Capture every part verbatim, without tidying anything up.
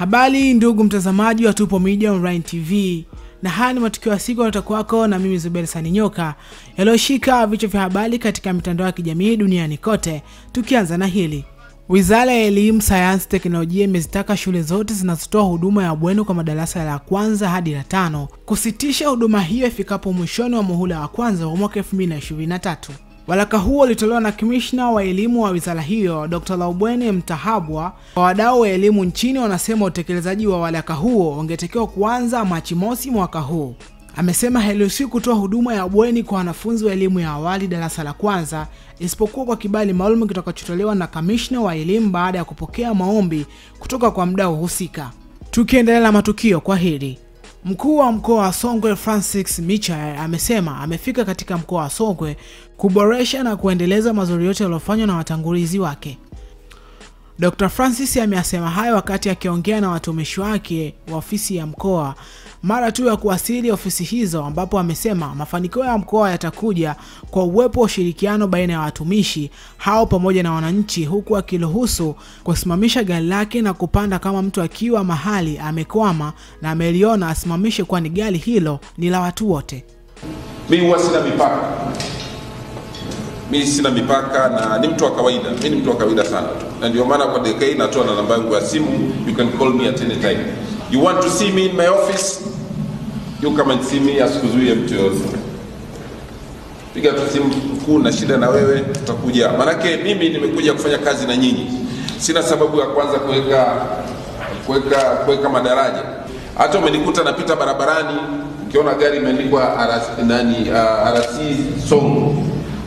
Habari ndugu mtazamaji wa Tupo Media on Rine T V. Na haya ni matukio ya siku yatakuwako na mimi Zubeli Saninyoka. Yaliyoshika vichwa vya habari katika mitandao ya kijamii duniani kote. Tukianza na hili. Wizara ya Elimu, Sayansi na Teknolojia imezitaka shule zote zinazotoa huduma ya bweni kwa madarasa la kwanza hadi la tano kusitisha huduma hiyo ifikapo mwishoni wa muhula wa kwanza wa mwaka elfu mbili ishirini na tatu. Waraka huo ulitolewa na Kamishna wa Elimu wa wizara hiyo, Daktari Laubwene Mtahabwa. Wadau wa elimu nchini wanasema utekelezaji wa waraka huo ungetakiwa kuanza Machi mosi mwaka huu. Amesema hairuhusiwi kutoa huduma ya bweni kwa wanafunzi wa elimu ya awali darasa la kwanza isipokuwa kwa kibali maalum kitakachotolewa na Kamishna wa Elimu baada ya kupokea maombi kutoka kwa mdau husika. Tukiendelea na matukio kwa hili. Mkuu wa mkoa wa Songwe Francis Michael amesema amefika katika mkoa wa Songwe kuboresha na kuendeleza mazuri yote yaliyofanywa na watangulizi wake. Daktari Francis amesema hayo wakati akiongea na watumishi wake wa ofisi ya mkoa mara tu ya kuwasili ofisi hizo, ambapo amesema mafanikio ya mkoa yatakuja kwa uwepo wa ushirikiano baina ya watumishi hao pamoja na wananchi, huku akiruhusu kusimamisha gari lake na kupanda kama mtu akiwa mahali amekwama na ameliona asimamishe, kwani gari hilo ni la watu wote. Mimi huwa sina mipaka. Mimi sina mipaka na ni mtu wa kawaida. Mimi ni mtu wa kawaida sana. Na ndio maana kwa D K natoa na namba yangu ya simu, you can call me at any time. You want to see me in my office? You come and see me, asikuzuie mtu yote. Piga tu simu mkuu na shida na wewe tutakuja. Manake mimi nimekuja kufanya kazi na nyinyi. Sina sababu ya kwanza kuweka kuweka kuweka madaraja. Hata umenikuta napita barabarani, ukiona gari imeandikwa R C nani uh, R C Song.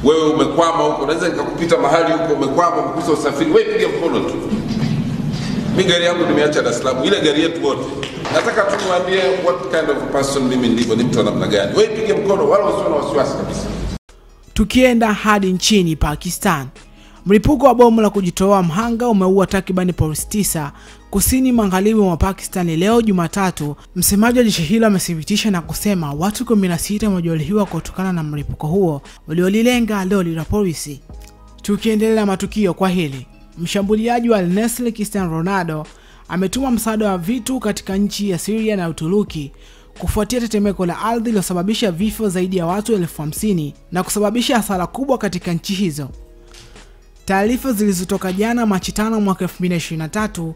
Wewe umekwama huko, unaweza nikakupita mahali huko umekwama kukosa usafiri. Wewe piga mkono tu. Mimi gari yangu nimeacha Dar es Salaam, ile gari yetu wote. Nataka tukuambie what kind of person mimi ndivyo, ni mtu wa namna gani. Wewe pige mkono wala usiwe na wasiwasi kabisa. Tukienda hadi nchini Pakistan. Mlipuko wa bomu la kujitoa mhanga umeua takriban polisi tisa kusini magharibi mwa Pakistan leo Jumatatu. Msemaji wa jeshi hilo amethibitisha na kusema watu kumi na sita wamejeruhiwa kutokana na mlipuko huo uliolilenga lori la polisi. Tukiendelea matukio kwa hili. Mshambuliaji wa Al-Nesri Kistan Ronaldo ametuma msaada wa vitu katika nchi ya Syria na Uturuki kufuatia tetemeko la ardhi lililosababisha vifo zaidi ya watu elfu hamsini na kusababisha hasara kubwa katika nchi hizo. Taarifa zilizotoka jana Machi tano mwaka elfu mbili ishirini na tatu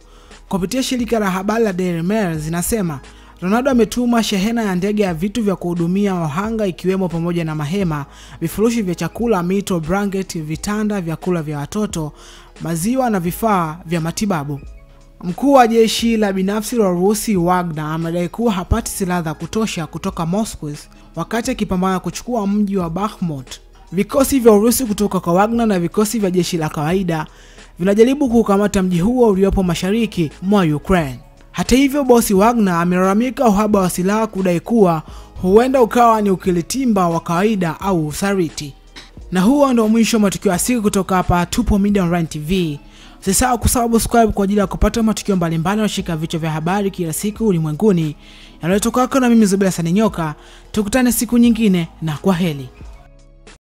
kupitia shirika la habari la Daily Mail zinasema Ronaldo ametuma shehena ya ndege ya vitu vya kuhudumia wahanga, ikiwemo pamoja na mahema, vifurushi vya chakula, mito, blanket, vitanda, vyakula vya watoto, maziwa na vifaa vya matibabu. Mkuu wa jeshi la binafsi la Urusi Wagner amedai kuwa hapati silaha za kutosha kutoka Moskwes wakati akipambana kuchukua mji wa Bakhmot. Vikosi vya Urusi kutoka kwa Wagner na vikosi vya jeshi la kawaida vinajaribu kukamata mji huo uliopo mashariki mwa Ukraine. Hata hivyo, bosi Wagner amelalamika uhaba wa silaha, kudai kuwa huenda ukawa ni ukilitimba wa kawaida au usariti. Na huo ndio mwisho matukio ya siku kutoka hapa Tupo Media Online T V. Usisahau kusubscribe kwa ajili ya kupata matukio mbalimbali na shika vichwa vya habari kila siku ulimwenguni. Yanayotoka kwako na mimi Zibra Sannyoka. Tukutane siku nyingine na kwaheri.